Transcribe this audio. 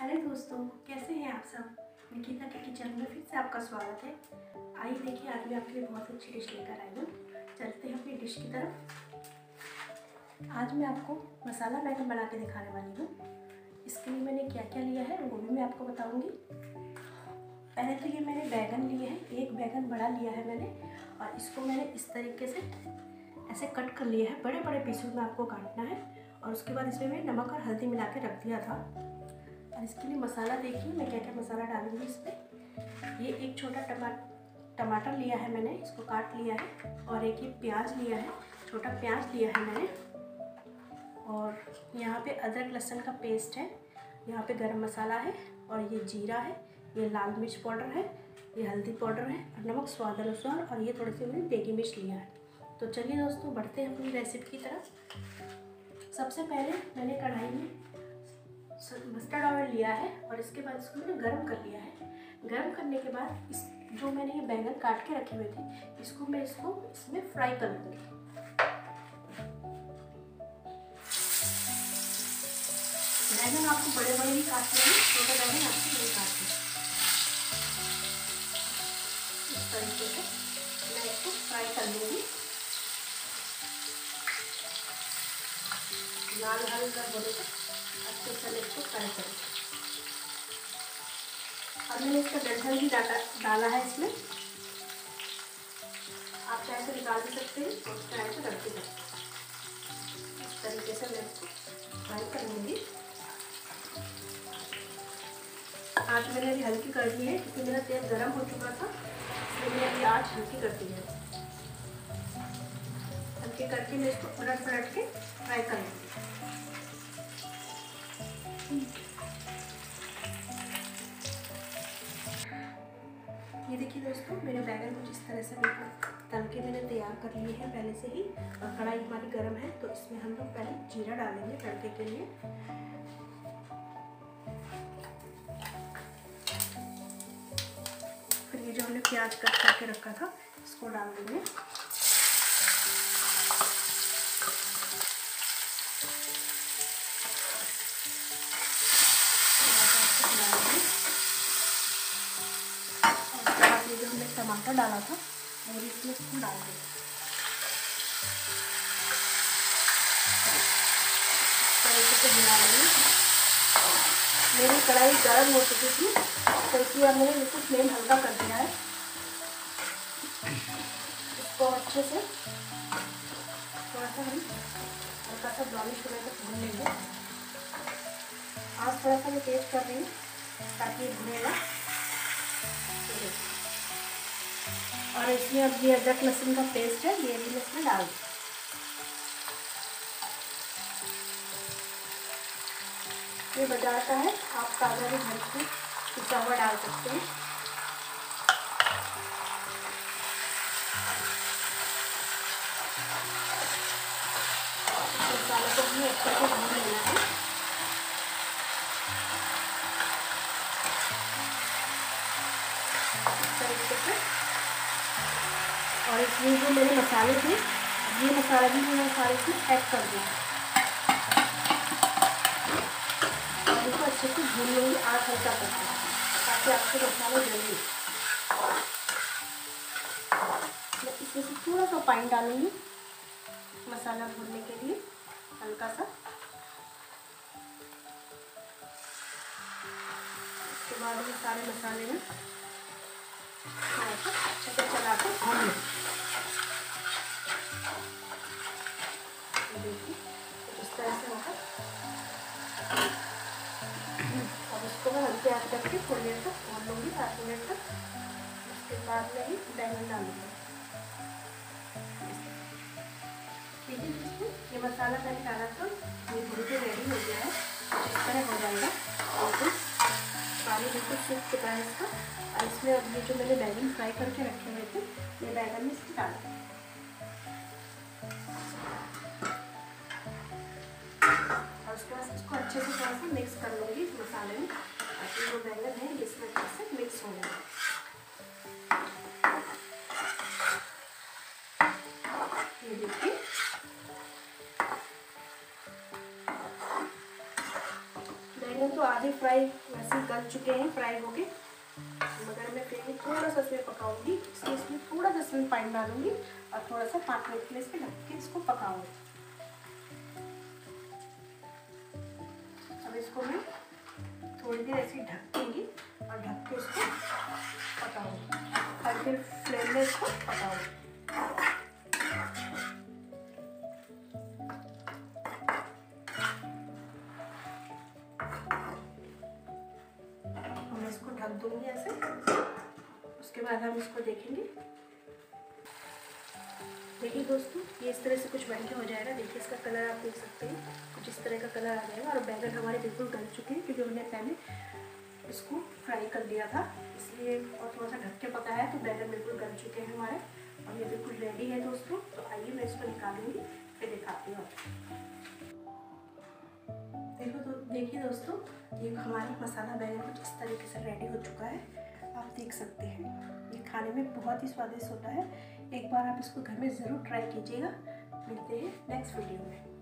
Hello दोस्तों, कैसे हैं आप सब। निकिता के किचन में फिर से आपका स्वागत है। आइए देखिए, आज मैं आपके लिए बहुत अच्छी डिश लेकर आई हूँ। चलते हैं अपनी डिश की तरफ। आज मैं आपको मसाला बैंगन बना के दिखाने वाली हूँ। इसके लिए मैंने क्या क्या लिया है वो भी मैं आपको बताऊँगी। पहले तो ये मैंने बैंगन लिए हैं, एक बैंगन बड़ा लिया है मैंने, और इसको मैंने इस तरीके से ऐसे कट कर लिया है। बड़े बड़े पीसों में आपको काटना है। और उसके बाद इसमें मैंने नमक और हल्दी मिला के रख दिया था। और इसके लिए मसाला देखिए मैं क्या क्या मसाला डालूंगी इसमें। ये एक छोटा टमाटर लिया है मैंने, इसको काट लिया है। और एक ये प्याज लिया है, छोटा प्याज लिया है मैंने। और यहाँ पे अदरक लहसुन का पेस्ट है, यहाँ पे गरम मसाला है, और ये जीरा है, ये लाल मिर्च पाउडर है, ये हल्दी पाउडर है, और नमक स्वाद अनुसार, और ये थोड़ी सी मैंने देगी मिर्च लिया है। तो चलिए दोस्तों, बढ़ते हैं अपनी रेसिपी की तरफ। सबसे पहले मैंने कढ़ाई में मस्टर्ड ऑयल लिया है, और इसके बाद इसको मैंने गर्म कर लिया है। गर्म करने के बाद इस जो मैंने ये बैंगन काट के रखे हुए थे इसको मैं इसमें फ्राई कर लूँगी। बैंगन आपको बड़े बड़े ही काटने हैं, छोटे बैंगन आपको नहीं काटने। इस तरीके से मैं इसको फ्राई कर लूँगी। लाल लाल कर बोले तो अच्छे से इसको फ्राई करें। अब मैंने इसका डंठल भी डाला है इसमें। आप चाहे तो निकाल भी सकते हैं और चाहे तो रख भी सकते हैं। इस तरीके से मैं इसको फ्राई कर लूँगी। आँच मैंने अभी हल्की कर दी है क्योंकि मेरा तेल गर्म हो चुका था, इसलिए मैंने अभी आँच हल्की कर दी है। हल्की करके मैं इसको पलट पलट के फ्राई कर लूँगी। ये देखिए दोस्तों, मेरे बैंगन कुछ इस तरह से बिल्कुल तल के मैंने तैयार कर लिए हैं पहले से ही। और कढ़ाई हमारी गर्म है तो इसमें हम लोग पहले जीरा डालेंगे तड़के के लिए। फिर ये जो हमने प्याज कट करके रखा था इसको डाल देंगे। टमाटर डाला था और इसमें इसको डाल दें। इस तरीके से मिला लेंगे। मेरी कढ़ाई गर्म हो चुकी थी तो इसलिए हमने इसको फ्लेम हल्का कर दिया है। इसको अच्छे से थोड़ा सा हम हल्का सा ब्राउनिश होने तक भून लेंगे। आज थोड़ा सा मैं तेज कर रही हूँ ताकि ये भुनेगा। और इसमें अब ये अदरक लहसुन का पेस्ट है, ये भी इसमें डाल दूँ। ये बाजार का है, आप ताज़ा भी घर से पिसा हुआ डाल सकते हैं। मसाले को भी अच्छे से भून लेना है। इस तरीके से। और इसमें जो मेरे मसाले थे ये मसाला भी मैंने मसाले इसमें ऐड कर दिया। और इसको अच्छे से भून लेंगे, आँच हल्का कर देंगे ताकि आपके मसाले जलें। मैं इसमें से थोड़ा सा पानी डालूंगी मसाला भूनने के लिए, हल्का सा। इसके बाद में सारे मसाले में अच्छे से चला के भून लें। देखिए इस तरह से होगा। अब इसको मैं हल्के आँच करके थोड़ी देर तक भून लूँगी, 5 मिनट तक। उसके बाद में ही बैंगन डालूँगी। देखिए दोस्तों, ये मसाला मैंने डाला तो ये भून के रेडी हो गया है। इस तरह हो जाएगा और कुछ पानी बिल्कुल सूख चुका है इसका। और इसमें अब ये जो मैंने बैंगन फ्राई करके रखे हुए थे ये बैंगन में इसको डाल दें। और उसके बाद इसको अच्छे से थोड़ा सा मिक्स कर लूँगी इस मसाले में ताकि जो बैंगन है इसमें अच्छे से मिक्स हो जाए। ये देखिए बैंगन तो आ आधे फ्राई वैसे गल चुके हैं, फ्राई हो गए। मगर मैं फिर भी थोड़ा सा इसमें पकाऊंगी, इसमें थोड़ा सा इसमें पानी डालूंगी और थोड़ा सा 5 मिनट के लिए इसमें ढक के इसको पकाऊंगी। अब इसको मैं थोड़ी देर ऐसे ढक दूँगी और ढक के इसको पकाऊंगी। हल्के फ्लेम में इसको पकाऊंगी। इसको ढक दूंगी ऐसे, उसके बाद हम इसको देखेंगे। देखिए दोस्तों, ये इस तरह से कुछ बनके हो जाएगा। देखिए इसका कलर आप देख सकते हैं, कुछ इस तरह का कलर आ जाएगा। और बैंगन हमारे बिल्कुल गल चुके हैं क्योंकि हमने पहले इसको फ्राई कर दिया था, इसलिए और थोड़ा सा ढक के पकाया है, तो बैंगन बिल्कुल गल चुके हैं हमारे। और ये बिल्कुल रेडी है दोस्तों। तो आइए मैं इसको निकालूंगी, फिर दिखाती हूँ आपको। देखिए दोस्तों, ये हमारी मसाला बैंगन कुछ इस तरीके से रेडी हो चुका है, आप देख सकते हैं। ये खाने में बहुत ही स्वादिष्ट होता है। एक बार आप इसको घर में ज़रूर ट्राई कीजिएगा। मिलते हैं नेक्स्ट वीडियो में।